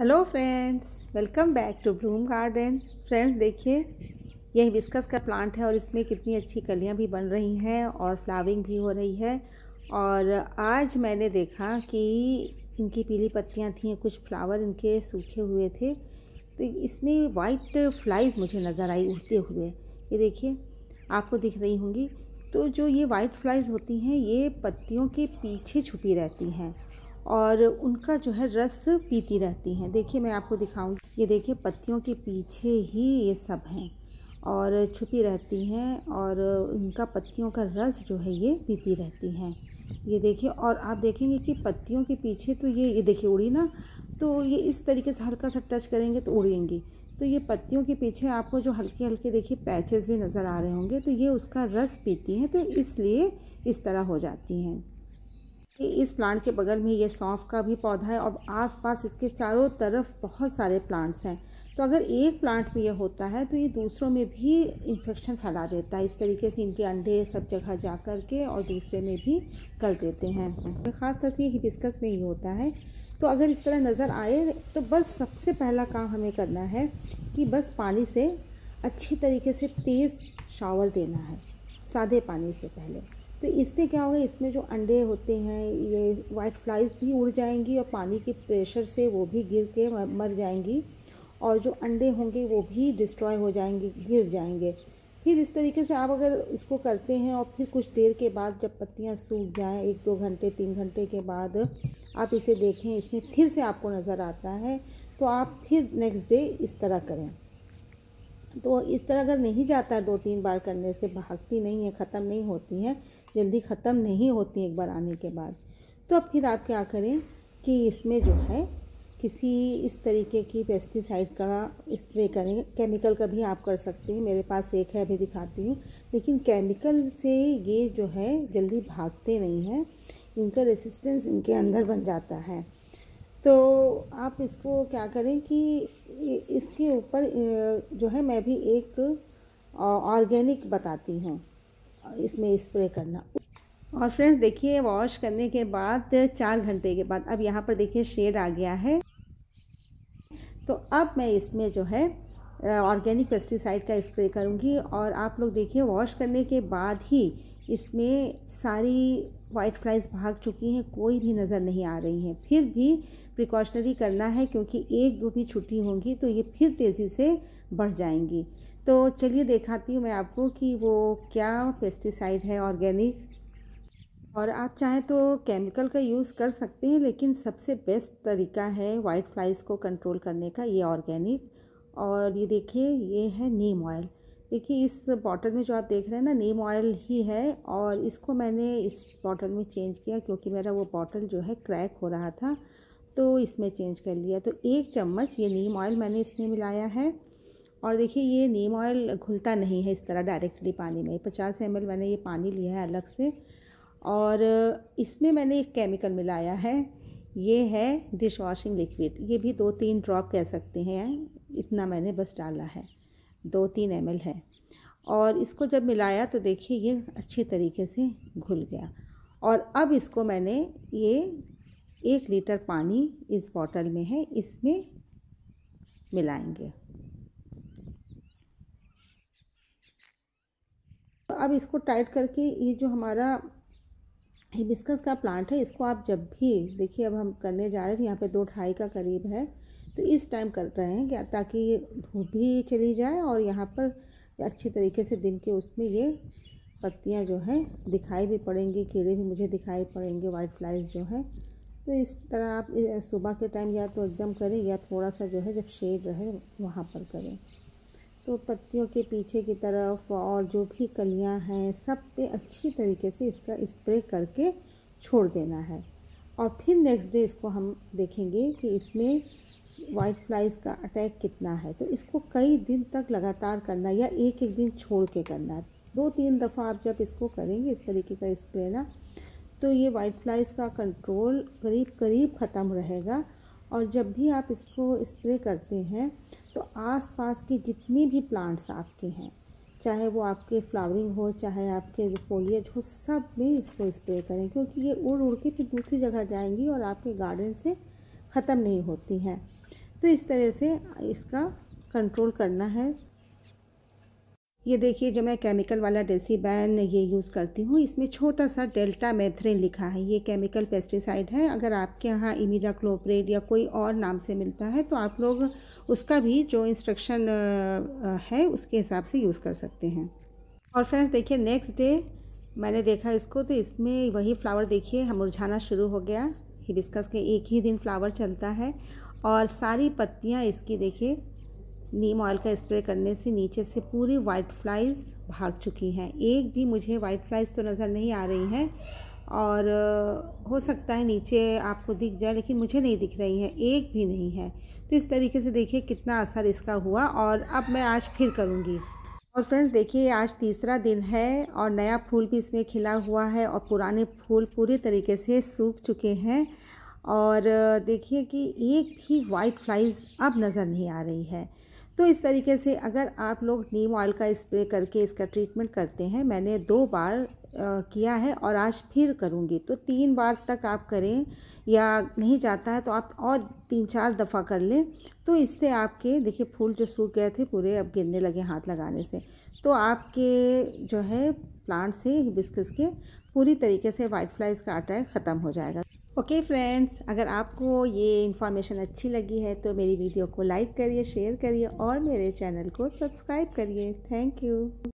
Hello friends, welcome back to Bloom Garden. Friends देखिए, यह hibiscus का प्लांट है और इसमें कितनी अच्छी कलियां भी बन रही हैं और फ्लावरिंग भी हो रही है। और आज मैंने देखा कि इनकी पीली पत्तियां थीं, कुछ फ्लावर इनके सूखे हुए थे, तो इसमें वाइट फ्लाइज़ मुझे नज़र आई उड़ते हुए। ये देखिए, आपको दिख रही होंगी। तो जो ये वाइट फ्लाइज़ होती हैं, ये पत्तियों के पीछे छुपी रहती हैं और उनका जो है रस पीती रहती हैं। देखिए, मैं आपको दिखाऊंगी। ये देखिए, पत्तियों के पीछे ही ये सब हैं और छुपी रहती हैं और उनका पत्तियों का रस जो है ये पीती रहती हैं। ये देखिए, और आप देखेंगे कि पत्तियों के पीछे तो ये देखिए उड़ी ना, तो ये इस तरीके से हल्का सा टच करेंगे तो उड़ेंगी। तो ये पत्तियों के पीछे आपको जो हल्के हल्के देखिए पैचेस भी नज़र आ रहे होंगे, तो ये उसका रस पीती हैं, तो इसलिए इस तरह हो जाती हैं। इस प्लांट के बगल में ये सौंफ का भी पौधा है और आसपास इसके चारों तरफ बहुत सारे प्लांट्स हैं। तो अगर एक प्लांट में ये होता है तो ये दूसरों में भी इन्फेक्शन फैला देता है। इस तरीके से इनके अंडे सब जगह जा कर के और दूसरे में भी कर देते हैं। ख़ास तौर से ये हिबिस्कस में ही होता है। तो अगर इस तरह नज़र आए तो बस सबसे पहला काम हमें करना है कि बस पानी से अच्छी तरीके से तेज़ शावर देना है, सादे पानी से पहले। तो इससे क्या होगा, इसमें जो अंडे होते हैं ये वाइट फ्लाइज़ भी उड़ जाएंगी और पानी के प्रेशर से वो भी गिर के मर जाएंगी और जो अंडे होंगे वो भी डिस्ट्रॉय हो जाएंगे, गिर जाएंगे। फिर इस तरीके से आप अगर इसको करते हैं और फिर कुछ देर के बाद जब पत्तियां सूख जाएं, 1-2 घंटे 3 घंटे के बाद आप इसे देखें, इसमें फिर से आपको नज़र आता है तो आप फिर नेक्स्ट डे इस तरह करें। तो इस तरह अगर नहीं जाता 2-3 बार करने से, भागती नहीं है, ख़त्म नहीं होती हैं, जल्दी ख़त्म नहीं होती एक बार आने के बाद। तो अब फिर आप क्या करें कि इसमें जो है किसी इस तरीके की पेस्टिसाइड का स्प्रे करें। केमिकल का भी आप कर सकते हैं, मेरे पास एक है, अभी दिखाती हूँ। लेकिन केमिकल से ये जो है जल्दी भागते नहीं हैं, इनका रेसिस्टेंस इनके अंदर बन जाता है। तो आप इसको क्या करें कि इसके ऊपर जो है मैं भी एक ऑर्गेनिक बताती हूँ इसमें स्प्रे करना। और फ्रेंड्स देखिए, वॉश करने के बाद 4 घंटे के बाद अब यहाँ पर देखिए शेड आ गया है। तो अब मैं इसमें जो है ऑर्गेनिक पेस्टिसाइड का स्प्रे करूँगी। और आप लोग देखिए, वॉश करने के बाद ही इसमें सारी वाइट फ्लाइज़ भाग चुकी हैं, कोई भी नज़र नहीं आ रही हैं। फिर भी प्रिकॉशनरी करना है क्योंकि 1-2 भी छुट्टी होंगी तो ये फिर तेज़ी से बढ़ जाएंगी। तो चलिए दिखाती हूँ मैं आपको कि वो क्या पेस्टिसाइड है ऑर्गेनिक। और आप चाहें तो केमिकल का यूज़ कर सकते हैं, लेकिन सबसे बेस्ट तरीका है वाइट फ्लाइज़ को कंट्रोल करने का ये ऑर्गेनिक। और ये देखिए, ये है नीम ऑयल। देखिए, इस बॉटल में जो आप देख रहे हैं ना, नीम ऑयल ही है। और इसको मैंने इस बॉटल में चेंज किया क्योंकि मेरा वो बॉटल जो है क्रैक हो रहा था, तो इसमें चेंज कर लिया। तो 1 चम्मच ये नीम ऑयल मैंने इसमें मिलाया है। और देखिए, ये नीम ऑयल घुलता नहीं है इस तरह डायरेक्टली पानी में। 50 ml मैंने ये पानी लिया है अलग से। और इसमें मैंने एक केमिकल मिलाया है, ये है डिश वॉशिंग लिक्विड। ये भी 2-3 ड्रॉप कह सकते हैं, इतना मैंने बस डाला है, 2-3 ml है। और इसको जब मिलाया तो देखिए ये अच्छे तरीके से घुल गया। और अब इसको मैंने ये 1 लीटर पानी इस बॉटल में है, इसमें मिलाएंगे। तो अब इसको टाइट करके, ये जो हमारा हिबिस्कस का प्लांट है, इसको आप जब भी देखिए, अब हम करने जा रहे थे, यहाँ पे 2-2.5 का करीब है, तो इस टाइम कर रहे हैं क्या ताकि ये धूप भी चली जाए और यहाँ पर अच्छे तरीके से दिन के उसमें ये पत्तियाँ जो है दिखाई भी पड़ेंगी, कीड़े भी मुझे दिखाई पड़ेंगे, वाइट फ्लाइज जो है। तो इस तरह आप सुबह के टाइम या तो एकदम करें या थोड़ा सा जो है जब शेड रहे वहाँ पर करें। तो पत्तियों के पीछे की तरफ और जो भी कलियाँ हैं सब पे अच्छी तरीके से इसका स्प्रे करके छोड़ देना है। और फिर नेक्स्ट डे इसको हम देखेंगे कि इसमें वाइट फ्लाइज़ का अटैक कितना है। तो इसको कई दिन तक लगातार करना या 1-1 दिन छोड़ के करना। 2-3 दफ़ा आप जब इसको करेंगे इस तरीके का स्प्रे ना, तो ये वाइट फ्लाइज़ का कंट्रोल करीब करीब ख़त्म रहेगा। और जब भी आप इसको स्प्रे करते हैं तो आसपास के जितने भी प्लांट्स आपके हैं, चाहे वो आपके फ्लावरिंग हो, चाहे आपके फोलिएज हो, सब में इसको स्प्रे करें क्योंकि ये उड़ उड़ के फिर दूसरी जगह जाएंगी और आपके गार्डन से ख़त्म नहीं होती हैं। तो इस तरह से इसका कंट्रोल करना है। ये देखिए जो मैं केमिकल वाला डेसी बैन ये यूज़ करती हूँ, इसमें छोटा सा डेल्टामेथ्रिन लिखा है, ये केमिकल पेस्टिसाइड है। अगर आपके यहाँ इमिडाक्लोप्रिड या कोई और नाम से मिलता है तो आप लोग उसका भी जो इंस्ट्रक्शन है उसके हिसाब से यूज़ कर सकते हैं। और फ्रेंड्स देखिए नेक्स्ट डे मैंने देखा इसको, तो इसमें वही फ्लावर देखिए हम मुरझाना शुरू हो गया। हिबिस्कस के एक ही दिन फ्लावर चलता है और सारी पत्तियाँ इसकी देखिए नीम ऑयल का स्प्रे करने से नीचे से पूरी वाइट फ्लाइज़ भाग चुकी हैं। एक भी मुझे वाइट फ्लाइज़ तो नज़र नहीं आ रही हैं, और हो सकता है नीचे आपको दिख जाए लेकिन मुझे नहीं दिख रही हैं, एक भी नहीं है। तो इस तरीके से देखिए कितना असर इसका हुआ, और अब मैं आज फिर करूँगी। और फ्रेंड्स देखिए आज तीसरा दिन है और नया फूल भी इसमें खिला हुआ है और पुराने फूल पूरी तरीके से सूख चुके हैं, और देखिए कि एक भी वाइट फ्लाइज़ अब नज़र नहीं आ रही है। तो इस तरीके से अगर आप लोग नीम ऑयल का स्प्रे करके इसका ट्रीटमेंट करते हैं, मैंने 2 बार किया है और आज फिर करूँगी, तो 3 बार तक आप करें, या नहीं जाता है तो आप और 3-4 दफ़ा कर लें। तो इससे आपके देखिए फूल जो सूख गए थे पूरे अब गिरने लगे हाथ लगाने से, तो आपके जो है प्लांट से हिबिस्कस के पूरी तरीके से वाइट फ्लाइज़ का अटैक ख़त्म हो जाएगा। ओके फ्रेंड्स, अगर आपको ये इन्फॉर्मेशन अच्छी लगी है तो मेरी वीडियो को लाइक करिए, शेयर करिए और मेरे चैनल को सब्सक्राइब करिए। Thank you.